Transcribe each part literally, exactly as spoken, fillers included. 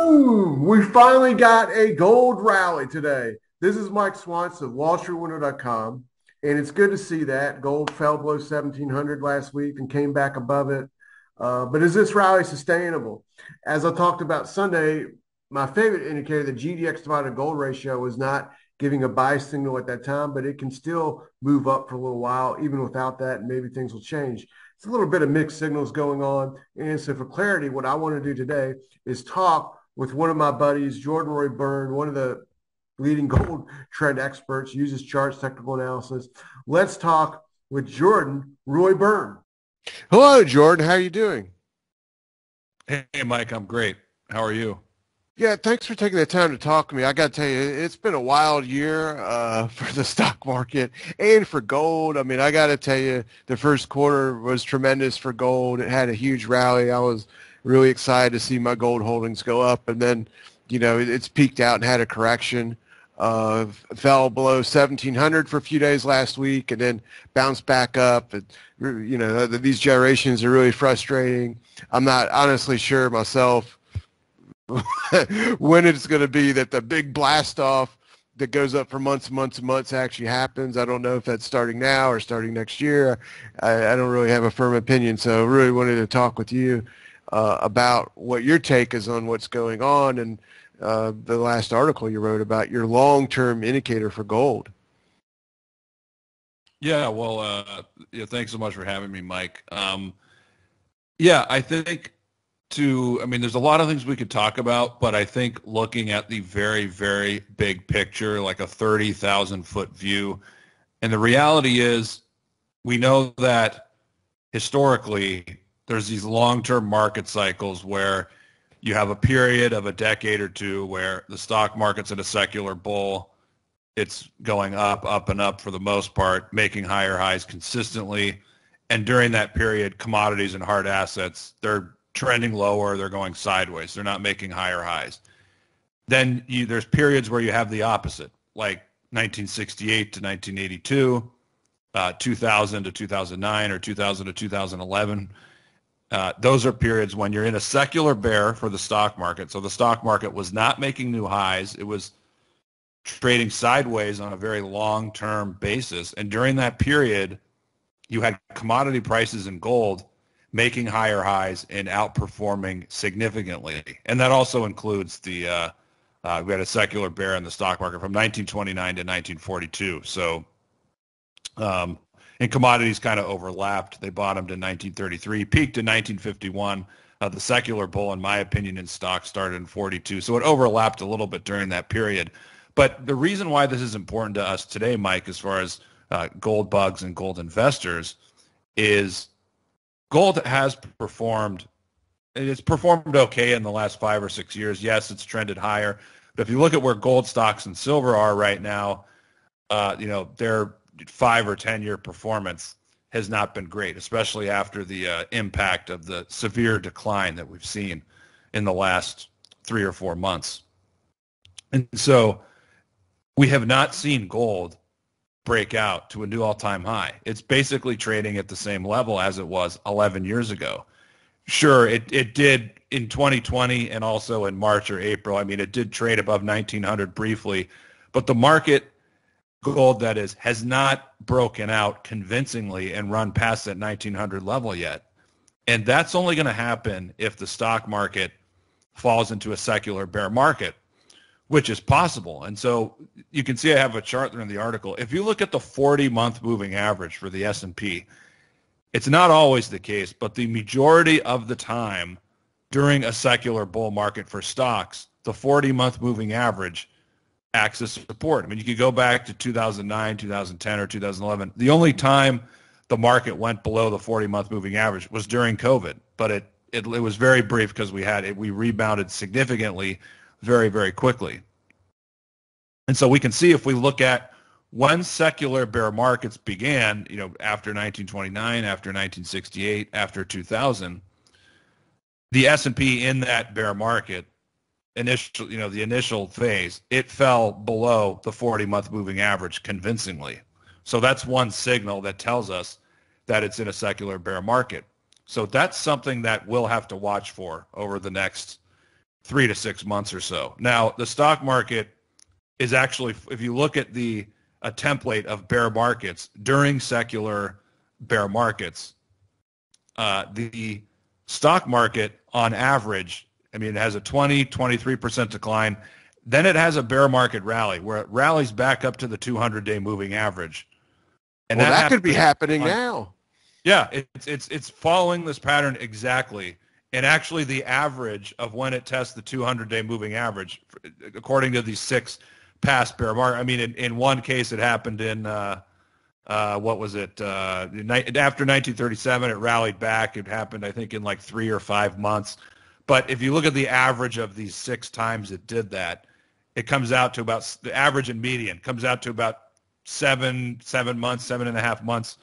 Boom! We finally got a gold rally today. This is Mike Swanson of Wall Street Window dot com, and it's good to see that. Gold fell below seventeen hundred last week and came back above it. Uh, but is this rally sustainable? As I talked about Sunday, my favorite indicator, the G D X divided gold ratio, was not giving a buy signal at that time, but it can still move up for a little while, even without that, and maybe things will change. It's a little bit of mixed signals going on. And so for clarity, what I want to do today is talk with one of my buddies, Jordan Roy-Byrne, one of the leading gold trend experts, uses charts, technical analysis. Let's talk with Jordan Roy-Byrne. Hello, Jordan. How are you doing? Hey, Mike. I'm great. How are you? Yeah, thanks for taking the time to talk to me. I got to tell you, it's been a wild year uh, for the stock market and for gold. I mean, I got to tell you, the first quarter was tremendous for gold. It had a huge rally. I was really excited to see my gold holdings go up. And then, you know, it's peaked out and had a correction. Uh, fell below seventeen hundred for a few days last week and then bounced back up. And, you know, these gyrations are really frustrating. I'm not honestly sure myself when it's going to be that the big blast off that goes up for months and months and months actually happens. I don't know if that's starting now or starting next year. I, I don't really have a firm opinion, so I really wanted to talk with you uh, about what your take is on what's going on and uh, the last article you wrote about your long-term indicator for gold. Yeah, well, uh, yeah, thanks so much for having me, Mike. Um, yeah, I think... To, I mean, there's a lot of things we could talk about, but I think looking at the very, very big picture, like a thirty thousand foot view, and the reality is we know that historically there's these long-term market cycles where you have a period of a decade or two where the stock market's in a secular bull. It's going up, up and up for the most part, making higher highs consistently. And during that period, commodities and hard assets, they're trending lower, they're going sideways, they're not making higher highs. Then you, there's periods where you have the opposite, like nineteen sixty-eight to nineteen eighty-two, uh, two thousand to two thousand nine, or two thousand to two thousand eleven. Uh, those are periods when you're in a secular bear for the stock market. So the stock market was not making new highs. It was trading sideways on a very long-term basis. And during that period, you had commodity prices and gold making higher highs and outperforming significantly. And that also includes the, uh, uh, we had a secular bear in the stock market from nineteen twenty-nine to nineteen forty-two. So, um, and commodities kind of overlapped. They bottomed in nineteen thirty-three, peaked in nineteen fifty-one. Uh, the secular bull, in my opinion, in stock started in forty-two. So it overlapped a little bit during that period. But the reason why this is important to us today, Mike, as far as uh, gold bugs and gold investors, is gold has performed, it's performed okay in the last five or six years. Yes, it's trended higher. But if you look at where gold stocks and silver are right now, uh, you know, their five or ten-year performance has not been great, especially after the uh, impact of the severe decline that we've seen in the last three or four months. And so we have not seen gold break out to a new all-time high. It's basically trading at the same level as it was eleven years ago. Sure, it, it did in twenty twenty and also in March or April. I mean, it did trade above nineteen hundred briefly, but the market, gold that is, has not broken out convincingly and run past that nineteen hundred level yet. And that's only going to happen if the stock market falls into a secular bear market, which is possible. And so you can see I have a chart there in the article. If you look at the forty-month moving average for the S and P, it's not always the case, but the majority of the time during a secular bull market for stocks, the forty-month moving average acts as support. I mean, you could go back to two thousand nine, two thousand ten, or two thousand eleven. The only time the market went below the forty-month moving average was during COVID, but it it, it was very brief because we had it. We rebounded significantly very, very quickly. And so we can see if we look at when secular bear markets began, you know, after nineteen twenty-nine, after nineteen sixty-eight, after two thousand, the S and P in that bear market, initial, you know, the initial phase, it fell below the forty-month moving average convincingly. So that's one signal that tells us that it's in a secular bear market. So that's something that we'll have to watch for over the next three to six months or so. Now, the stock market is actually, if you look at the a template of bear markets, during secular bear markets, uh, the stock market on average, I mean, it has a twenty, twenty-three percent decline. Then it has a bear market rally where it rallies back up to the two hundred day moving average. And well, that, that could be happening on, now. Yeah, it's it's it's following this pattern exactly. And actually the average of when it tests the two hundred day moving average, according to these six past bear market, I mean, in, in one case it happened in, uh, uh, what was it? Uh, after nineteen thirty-seven, it rallied back. It happened, I think, in like three or five months. But if you look at the average of these six times it did that, it comes out to about, the average and median comes out to about seven, seven months, seven and a half months.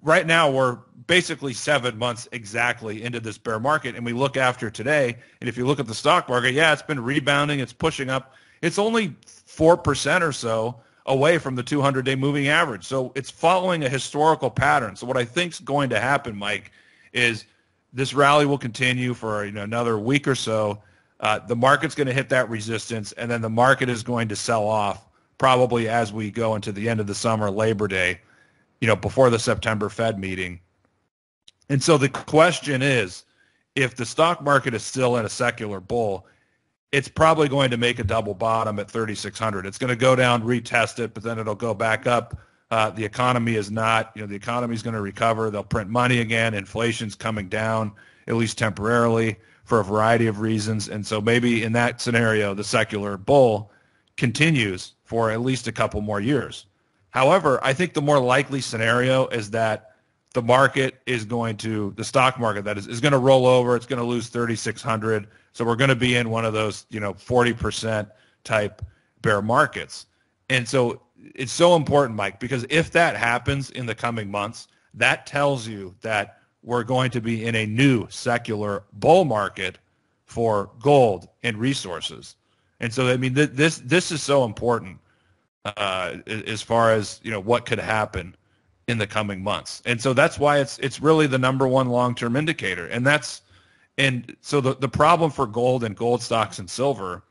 Right now, we're basically seven months exactly into this bear market, and we look after today, and if you look at the stock market, yeah, it's been rebounding, it's pushing up. It's only four percent or so away from the two hundred day moving average, so it's following a historical pattern. So what I think's going to happen, Mike, is this rally will continue for you know, another week or so. Uh, the market's going to hit that resistance, and then the market is going to sell off probably as we go into the end of the summer, Labor Day, you know, before the September Fed meeting. And so the question is, if the stock market is still in a secular bull, it's probably going to make a double bottom at thirty-six hundred. It's going to go down, retest it, but then it'll go back up. Uh, the economy is not, you know, the economy is going to recover. They'll print money again. Inflation's coming down, at least temporarily, for a variety of reasons. And so maybe in that scenario, the secular bull continues for at least a couple more years. However, I think the more likely scenario is that the market is going to, the stock market that is, is going to roll over. It's going to lose thirty-six hundred. So we're going to be in one of those, you know, forty percent type bear markets. And so it's so important, Mike, because if that happens in the coming months, that tells you that we're going to be in a new secular bull market for gold and resources. And so, I mean, th- this, this is so important. Uh, as far as, you know, what could happen in the coming months. And so that's why it's it's really the number one long-term indicator. And that's and so the, the problem for gold and gold stocks and silver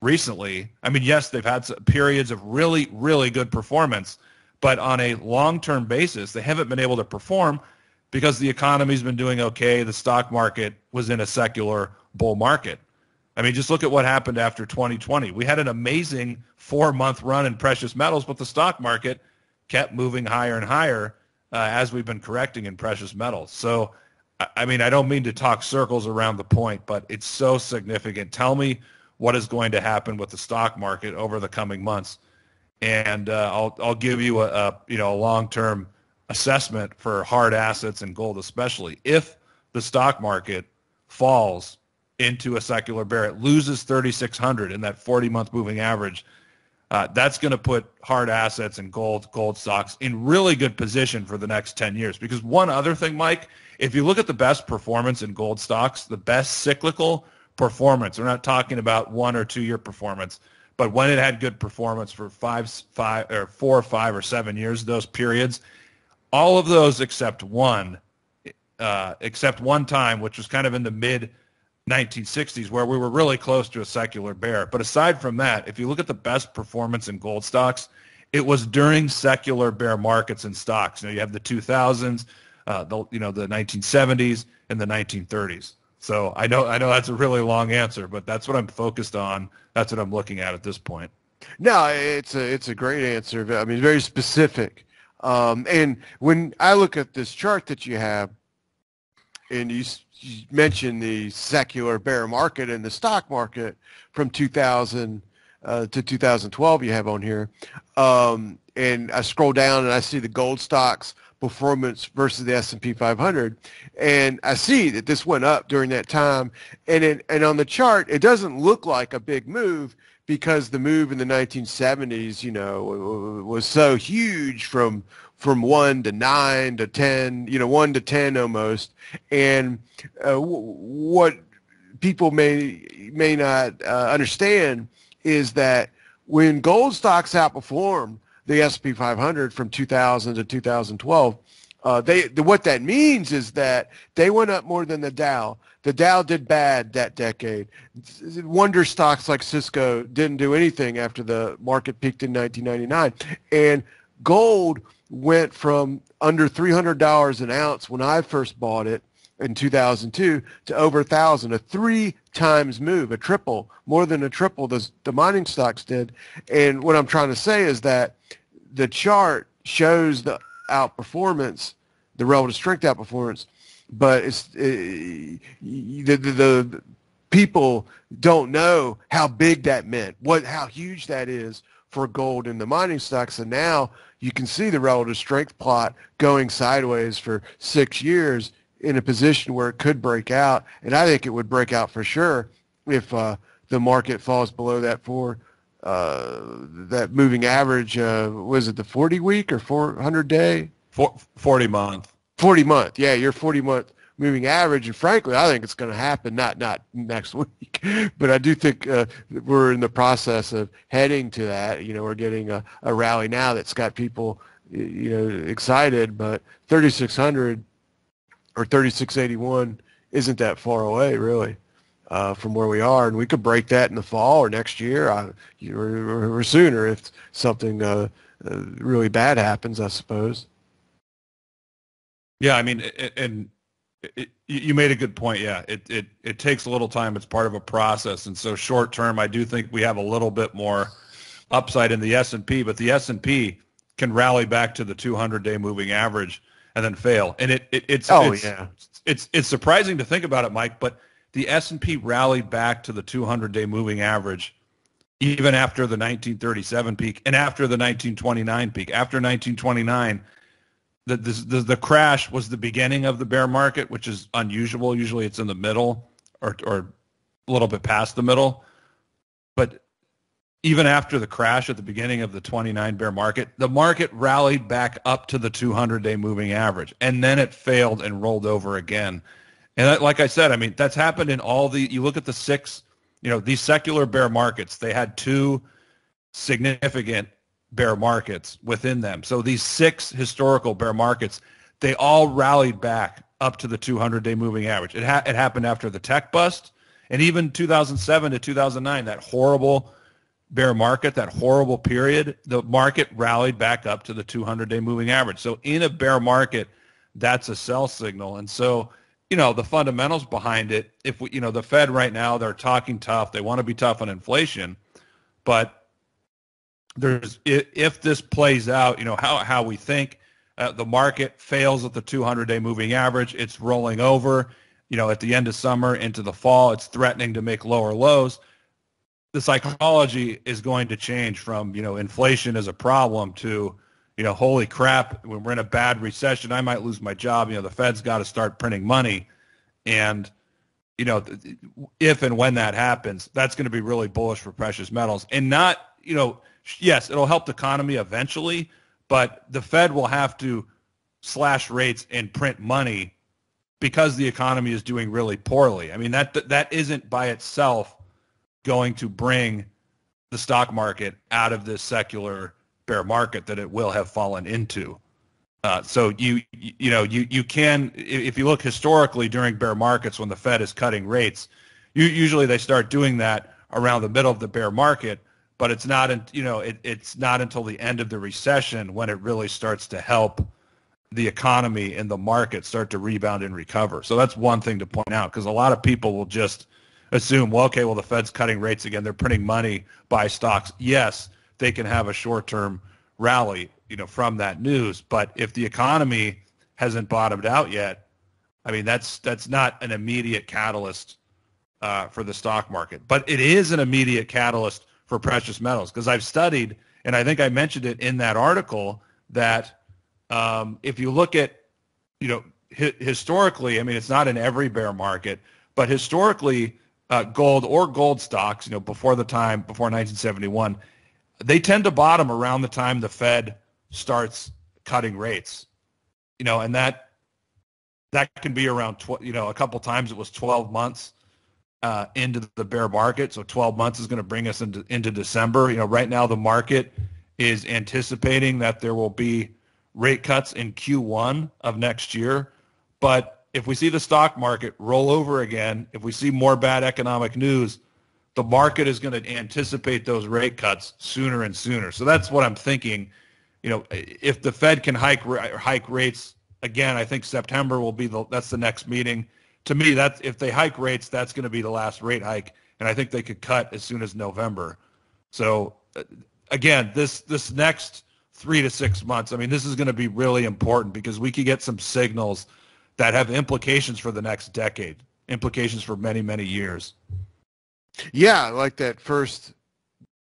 recently, I mean, yes, they've had periods of really, really good performance, but on a long-term basis, they haven't been able to perform because the economy's been doing okay. The stock market was in a secular bull market. I mean, just look at what happened after twenty twenty. We had an amazing four-month run in precious metals, but the stock market kept moving higher and higher uh, as we've been correcting in precious metals. So, I mean, I don't mean to talk circles around the point, but it's so significant. Tell me what is going to happen with the stock market over the coming months, and uh, I'll I'll give you a, a you know a long-term assessment for hard assets and gold, especially if the stock market falls into a secular bear. It loses thirty-six hundred in that forty month moving average. Uh, that's going to put hard assets and gold, gold stocks in really good position for the next ten years. Because one other thing, Mike, if you look at the best performance in gold stocks, the best cyclical performance, we're not talking about one or two year performance, but when it had good performance for five, five or four or five or seven years, those periods, all of those except one, uh, except one time, which was kind of in the mid nineteen sixties, where we were really close to a secular bear. But aside from that, if you look at the best performance in gold stocks, it was during secular bear markets in stocks. You know, you have the two thousands, uh, the you know the nineteen seventies, and the nineteen thirties. So I know I know that's a really long answer, but that's what I'm focused on. That's what I'm looking at at this point. No, it's a it's a great answer. I mean, very specific. Um, and when I look at this chart that you have, and you. You mentioned the secular bear market and the stock market from two thousand uh, to two thousand twelve you have on here. Um, and I scroll down and I see the gold stocks performance versus the S and P five hundred. And I see that this went up during that time. And it, and on the chart, it doesn't look like a big move because the move in the nineteen seventies, you know, was so huge from from one to nine to ten, you know, one to ten almost. And uh, w- what people may may not uh, understand is that when gold stocks outperformed the S and P five hundred from two thousand to two thousand twelve, Uh, they what that means is that they went up more than the Dow. The Dow did bad that decade. Wonder stocks like Cisco didn't do anything after the market peaked in nineteen ninety-nine. And gold went from under three hundred dollars an ounce when I first bought it in two thousand two to over one thousand, a three times move, a triple, more than a triple the, the mining stocks did. And what I'm trying to say is that the chart shows the outperformance, the relative strength outperformance, but it's it, the, the the people don't know how big that meant, what how huge that is for gold in the mining stocks. And now you can see the relative strength plot going sideways for six years in a position where it could break out, and I think it would break out for sure if uh, the market falls below that for uh, that moving average. Uh, was it the forty week or four hundred day? forty month. forty month, yeah, your forty month moving average, and frankly, I think it's going to happen, not not next week, but I do think uh, we're in the process of heading to that. You know, we're getting a, a rally now that's got people, you know, excited, but thirty-six hundred or thirty-six eighty-one isn't that far away, really, uh, from where we are, and we could break that in the fall or next year, I, or, or sooner if something uh, uh, really bad happens, I suppose. Yeah, I mean, and it, you made a good point. Yeah, it, it it takes a little time. It's part of a process, and so short term, I do think we have a little bit more upside in the S and P, but the S and P can rally back to the two hundred day moving average and then fail. And it, it it's oh it's, yeah, it's it's surprising to think about it, Mike. But the S and P rallied back to the two hundred day moving average even after the nineteen thirty-seven peak and after the nineteen twenty-nine peak. After nineteen twenty-nine. The, this, the the crash was the beginning of the bear market, which is unusual. Usually it's in the middle or or a little bit past the middle. But even after the crash at the beginning of the twenty-nine bear market, the market rallied back up to the two hundred day moving average, and then it failed and rolled over again. And that, like I said, I mean, that's happened in all the, you look at the six, you know, these secular bear markets, they had two significant bear markets within them. So these six historical bear markets, they all rallied back up to the two hundred day moving average. It, ha- it happened after the tech bust, and even two thousand seven to two thousand nine, that horrible bear market, that horrible period, the market rallied back up to the two hundred day moving average. So in a bear market, that's a sell signal. And so, you know, the fundamentals behind it, if we, you know, the Fed right now, they're talking tough. They want to be tough on inflation, but There's if this plays out, you know, how, how we think uh, the market fails at the two hundred day moving average, it's rolling over, you know, at the end of summer into the fall, it's threatening to make lower lows. The psychology is going to change from, you know, inflation is a problem to, you know, holy crap, when we're in a bad recession, I might lose my job. You know, the Fed's got to start printing money. And, you know, if and when that happens, that's going to be really bullish for precious metals. And not, you know, yes, it'll help the economy eventually, but the Fed will have to slash rates and print money because the economy is doing really poorly. I mean, that that isn't by itself going to bring the stock market out of this secular bear market that it will have fallen into. Uh, so you you know you you can, if you look historically during bear markets when the Fed is cutting rates, you, usually they start doing that around the middle of the bear market. But it's not, in, you know, it, it's not until the end of the recession when it really starts to help the economy and the market start to rebound and recover. So that's one thing to point out, because a lot of people will just assume, well, okay, well, the Fed's cutting rates again. They're printing money, buy stocks. Yes, they can have a short-term rally, you know, from that news. But if the economy hasn't bottomed out yet, I mean, that's that's not an immediate catalyst uh, for the stock market. But it is an immediate catalyst for precious metals, because I've studied, and I think I mentioned it in that article, that um, if you look at, you know, hi- historically, I mean, it's not in every bear market, but historically, uh, gold or gold stocks, you know, before the time, before nineteen seventy-one, they tend to bottom around the time the Fed starts cutting rates, you know, and that that can be around, tw- you know, a couple times it was twelve months. Uh, into the bear market. So twelve months is going to bring us into into December. You know, right now the market is anticipating that there will be rate cuts in Q one of next year. But if we see the stock market roll over again, if we see more bad economic news, the market is going to anticipate those rate cuts sooner and sooner. So that's what I'm thinking. You know, if the Fed can hike hike rates again, I think September will be the that's the next meeting. To me, that's if they hike rates, that's going to be the last rate hike, and I think they could cut as soon as November. So again, this this next three to six months, I mean, this is going to be really important because we could get some signals that have implications for the next decade, implications for many, many years. Yeah, like that first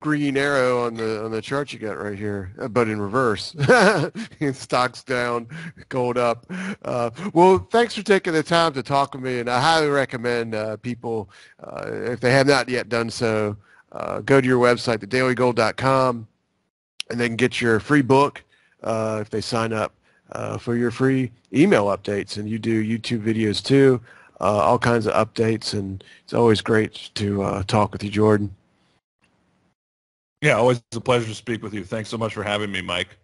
green arrow on the on the chart you got right here, but in reverse. Stocks down, gold up. Uh, well, thanks for taking the time to talk with me, and I highly recommend uh, people, uh, if they have not yet done so, uh, go to your website, the daily gold dot com, and they can get your free book uh, if they sign up uh, for your free email updates, and you do YouTube videos too. Uh, all kinds of updates, and it's always great to uh, talk with you, Jordan. Yeah, always a pleasure to speak with you. Thanks so much for having me, Mike.